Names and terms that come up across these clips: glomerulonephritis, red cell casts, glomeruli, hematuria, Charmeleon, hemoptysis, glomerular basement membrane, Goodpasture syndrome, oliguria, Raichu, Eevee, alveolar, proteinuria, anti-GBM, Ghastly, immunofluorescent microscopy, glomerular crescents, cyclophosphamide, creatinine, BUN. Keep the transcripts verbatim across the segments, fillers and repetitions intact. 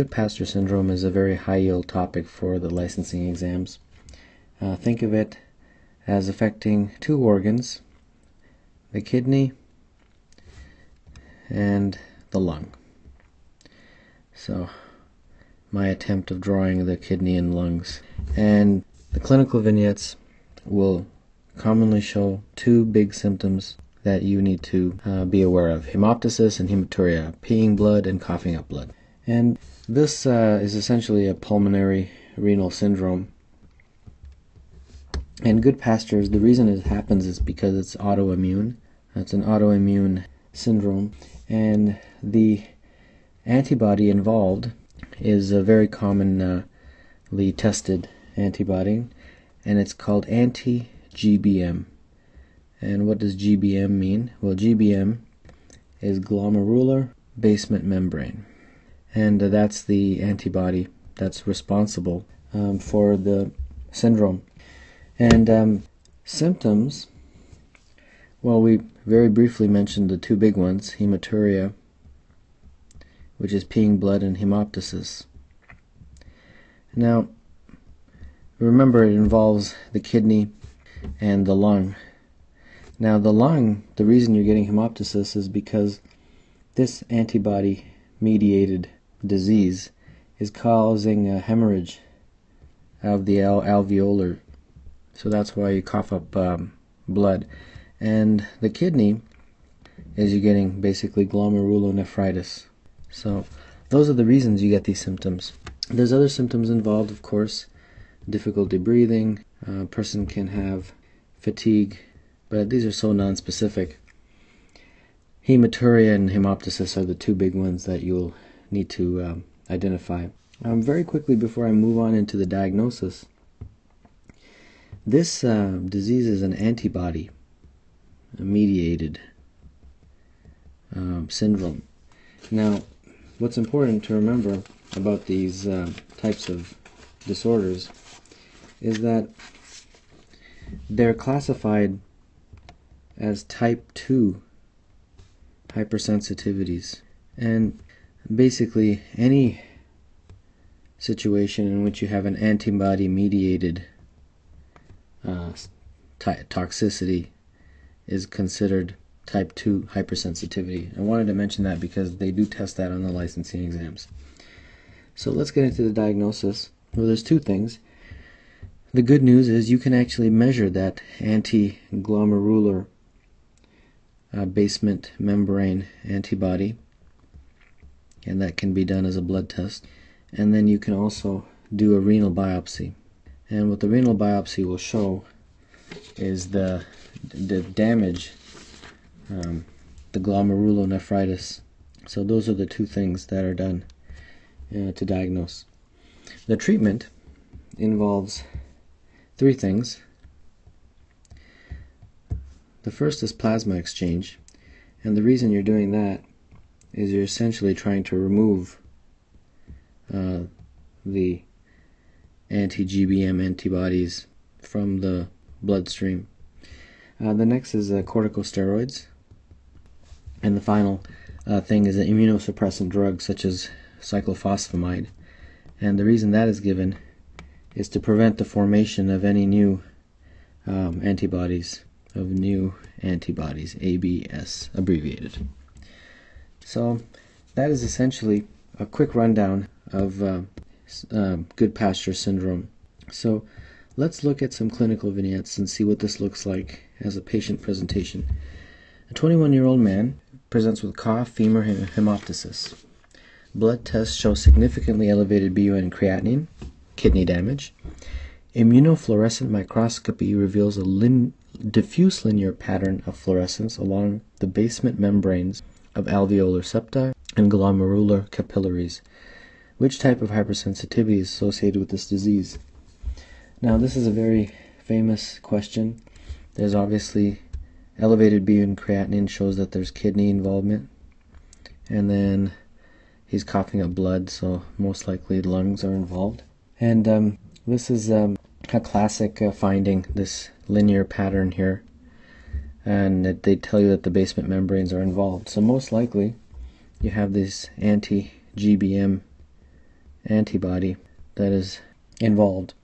Goodpasture syndrome is a very high yield topic for the licensing exams. Uh, think of it as affecting two organs, the kidney and the lung. So my attempt of drawing the kidney and lungs. And the clinical vignettes will commonly show two big symptoms that you need to uh, be aware of: hemoptysis and hematuria, peeing blood and coughing up blood. And this uh, is essentially a pulmonary renal syndrome. And Goodpasture, the reason it happens is because it's autoimmune. It's an autoimmune syndrome, and the antibody involved is a very commonly tested antibody, and it's called anti G B M. And what does G B M mean? Well, G B M is glomerular basement membrane, and uh, that's the antibody that's responsible um, for the syndrome. And um, symptoms, well, we very briefly mentioned the two big ones, hematuria, which is peeing blood, and hemoptysis. Now, remember, it involves the kidney and the lung. Now, the lung, the reason you're getting hemoptysis is because this antibody-mediated disease is causing a hemorrhage of the al alveolar. So that's why you cough up um, blood. And the kidney is you're getting basically glomerulonephritis. So those are the reasons you get these symptoms. There's other symptoms involved, of course. Difficulty breathing. A person can have fatigue, but these are so non-specific. Hematuria and hemoptysis are the two big ones that you'll need to um, identify. Um, very quickly, before I move on into the diagnosis, this uh, disease is an antibody-mediated uh, syndrome. Now, what's important to remember about these uh, types of disorders is that they're classified as type two hypersensitivities. And basically, any situation in which you have an antibody-mediated Uh, toxicity is considered type two hypersensitivity. I wanted to mention that because they do test that on the licensing exams. So let's get into the diagnosis. Well, there's two things. The good news is you can actually measure that anti-glomerular uh, basement membrane antibody, and that can be done as a blood test. And then you can also do a renal biopsy. And what the renal biopsy will show is the, the damage, um, the glomerulonephritis. So those are the two things that are done uh, to diagnose. The treatment involves three things. The first is plasma exchange. And the reason you're doing that is you're essentially trying to remove uh, the anti G B M antibodies from the bloodstream. Uh, the next is uh, corticosteroids, and the final uh, thing is an immunosuppressant drug such as cyclophosphamide. And the reason that is given is to prevent the formation of any new um, antibodies, of new antibodies, A B S abbreviated. So that is essentially a quick rundown of uh, Uh, Goodpasture syndrome. So let's look at some clinical vignettes and see what this looks like as a patient presentation. A twenty-one-year-old man presents with cough, femur, hem hemoptysis. Blood tests show significantly elevated B U N creatinine, kidney damage. Immunofluorescent microscopy reveals a lin diffuse linear pattern of fluorescence along the basement membranes of alveolar septi and glomerular capillaries. Which type of hypersensitivity is associated with this disease? Now, this is a very famous question. There's obviously elevated B U N creatinine shows that there's kidney involvement, and then he's coughing up blood, so most likely lungs are involved. And um, this is um, a classic uh, finding, this linear pattern here, and that they tell you that the basement membranes are involved. So most likely you have this anti G B M antibody that is involved.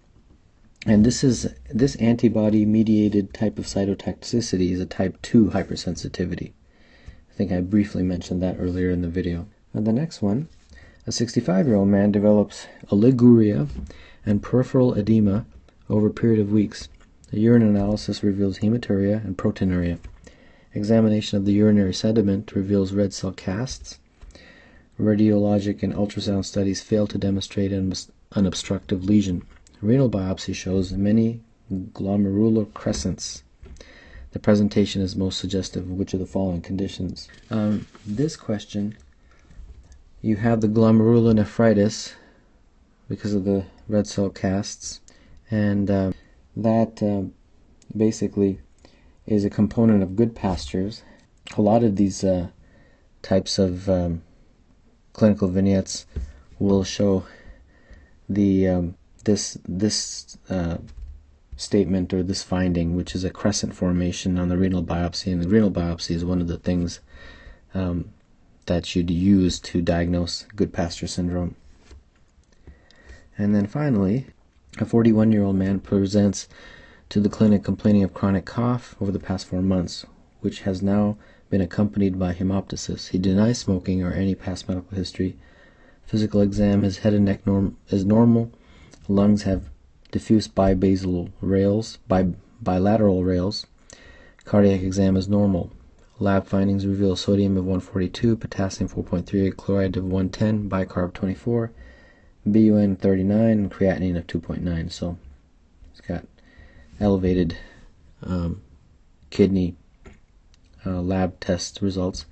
And this is this antibody-mediated type of cytotoxicity is a type two hypersensitivity. I think I briefly mentioned that earlier in the video. And the next one, a sixty-five-year-old man develops oliguria and peripheral edema over a period of weeks. A urine analysis reveals hematuria and proteinuria. Examination of the urinary sediment reveals red cell casts. Radiologic and ultrasound studies fail to demonstrate an, an obstructive lesion. Renal biopsy shows many glomerular crescents. The presentation is most suggestive of which of the following conditions. Um, this question, you have the glomerulonephritis because of the red cell casts, and uh, that uh, basically is a component of good pastures. A lot of these uh, types of um, clinical vignettes will show the um, this this uh, statement or this finding, which is a crescent formation on the renal biopsy, and the renal biopsy is one of the things um, that you'd use to diagnose Goodpasture syndrome. And then finally, a forty-one-year-old man presents to the clinic complaining of chronic cough over the past four months, which has now been accompanied by hemoptysis. He denies smoking or any past medical history. Physical exam, his head and neck norm is normal. Lungs have diffuse bibasal rails, bi bilateral rails. Cardiac exam is normal. Lab findings reveal sodium of one forty-two, potassium four point three eight, chloride of one ten, bicarb twenty-four, B U N thirty-nine, and creatinine of two point nine. So he's got elevated um, kidney uh, lab test results.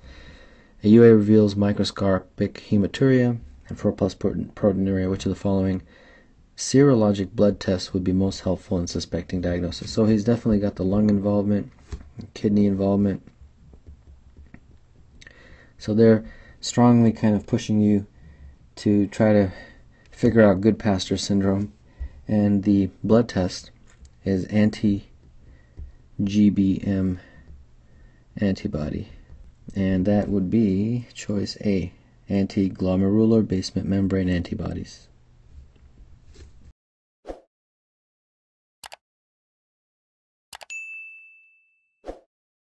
A U A reveals microscopic hematuria and four plus proteinuria. Which of the following serologic blood tests would be most helpful in suspecting diagnosis? So he's definitely got the lung involvement, kidney involvement. So they're strongly kind of pushing you to try to figure out Goodpasture syndrome, and the blood test is anti G B M antibody, and that would be choice A, anti-glomerular basement membrane antibodies.